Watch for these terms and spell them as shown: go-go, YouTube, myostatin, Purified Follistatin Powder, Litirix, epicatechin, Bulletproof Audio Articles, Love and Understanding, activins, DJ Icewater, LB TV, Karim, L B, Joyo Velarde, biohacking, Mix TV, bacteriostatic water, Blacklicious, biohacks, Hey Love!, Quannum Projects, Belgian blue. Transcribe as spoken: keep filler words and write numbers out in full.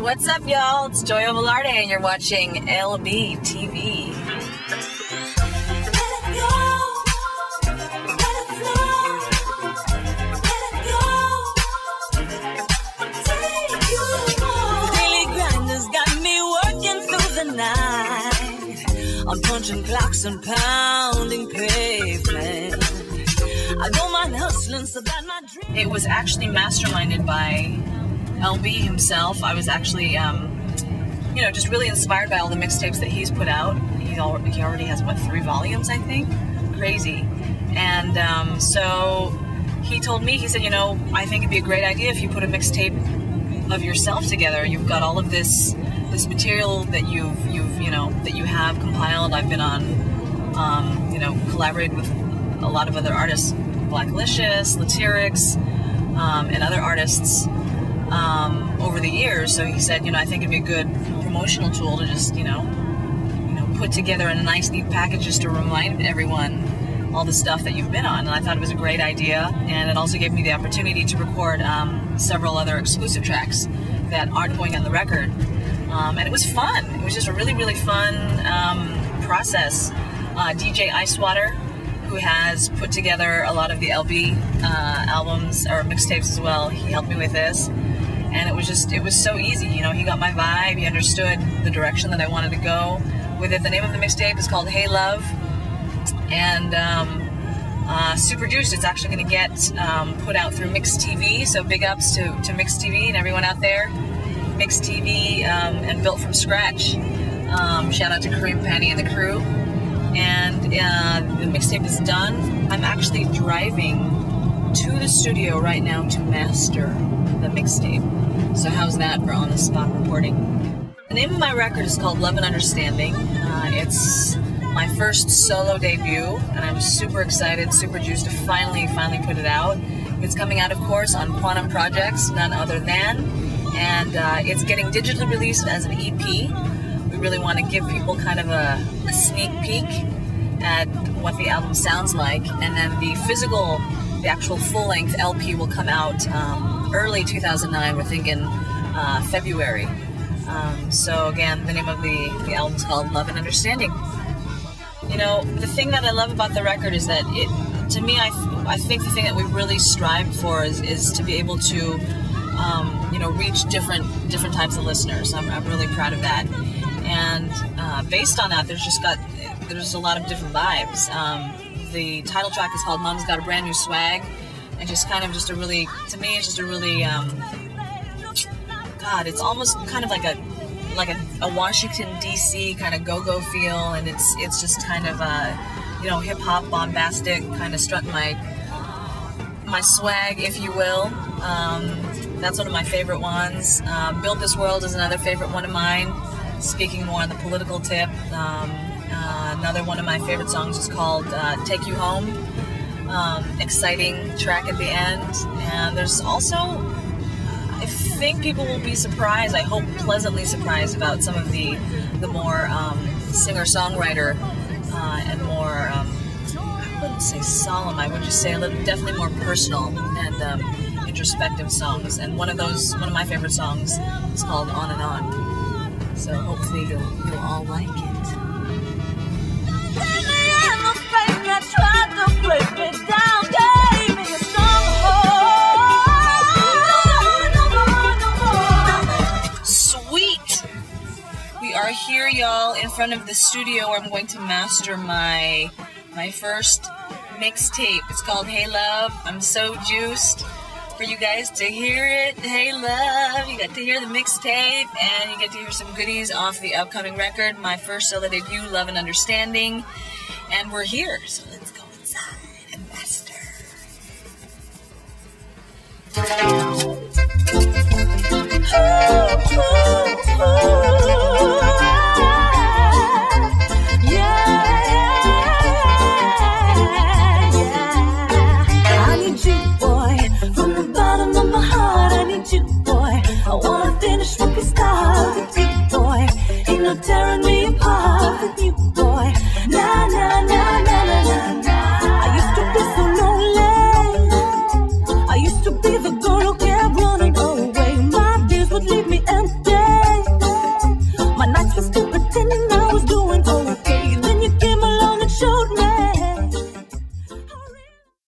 What's up, y'all? It's Joyo Velarde, and you're watching L B T V. I'm punching clocks and pounding pavement. I don't mind hustling so that my dream. It was actually masterminded by L B himself. I was actually, um, you know, just really inspired by all the mixtapes that he's put out. He already, he already has, what, three volumes, I think? Crazy. And um, so he told me, he said, you know, I think it'd be a great idea if you put a mixtape of yourself together. You've got all of this this material that you've, you've, you know, that you have compiled. I've been on, um, you know, collaborated with a lot of other artists, Blacklicious, Litirix, um, and other artists um, over the years. So he said, you know, I think it'd be a good promotional tool to just, you know, you know, put together in a nice, neat package just to remind everyone all the stuff that you've been on. And I thought it was a great idea, and it also gave me the opportunity to record um, several other exclusive tracks that aren't going on the record. Um, and it was fun. It was just a really, really fun um, process. Uh, D J Icewater, who has put together a lot of the L B uh, albums or mixtapes as well, he helped me with this. And it was just, it was so easy. You know, he got my vibe. He understood the direction that I wanted to go with it. The name of the mixtape is called Hey Love! And um, uh, super juiced. It's actually going to get um, put out through Mix T V. So big ups to, to Mix T V and everyone out there. Mix T V um, and Built From Scratch. Um, shout out to Karim and the crew. And uh, the mixtape is done. I'm actually driving to the studio right now to master the mixtape. So how's that for on-the-spot reporting? The name of my record is called Love and Understanding. Uh, it's my first solo debut, and I'm super excited, super juiced to finally, finally put it out. It's coming out, of course, on Quannum Projects, none other than. And uh, it's getting digitally released as an E P. We really want to give people kind of a, a sneak peek at what the album sounds like. And then the physical, the actual full-length L P will come out um, early two thousand nine. We're thinking uh, February. Um, so again, the name of the, the album is called Love and Understanding. You know, the thing that I love about the record is that it, to me, I, th I think the thing that we really strive for is, is to be able to Um, you know, reach different different types of listeners. I'm, I'm really proud of that. And uh, based on that, there's just got there's a lot of different vibes. Um, the title track is called Mom's Got a Brand New Swag, and just kind of just a really, to me, it's just a really, um, God, it's almost kind of like a like a, a Washington D C kind of go-go feel, and it's it's just kind of uh, you know, hip hop bombastic, kind of strutting my my swag, if you will. Um, That's one of my favorite ones. Uh, Build This World is another favorite one of mine. Speaking more on the political tip, um, uh, another one of my favorite songs is called uh, Take You Home. Um, exciting track at the end. And there's also, I think people will be surprised, I hope pleasantly surprised, about some of the, the more um, singer-songwriter uh, and more, um, I wouldn't say solemn, I would just say a little, definitely more personal and um, introspective songs, and one of those, one of my favorite songs is called On and On. So hopefully you'll, you'll all like it. Sweet! We are here, y'all, in front of the studio where I'm going to master my, my first mixtape. It's called Hey Love. I'm so juiced for you guys to hear it. Hey Love, you got to hear the mixtape, and you get to hear some goodies off the upcoming record, my first solo debut, Love and Understanding. And we're here, so let's go inside and master. Boy, from the bottom of my heart, I need you, boy. I wanna finish what we started.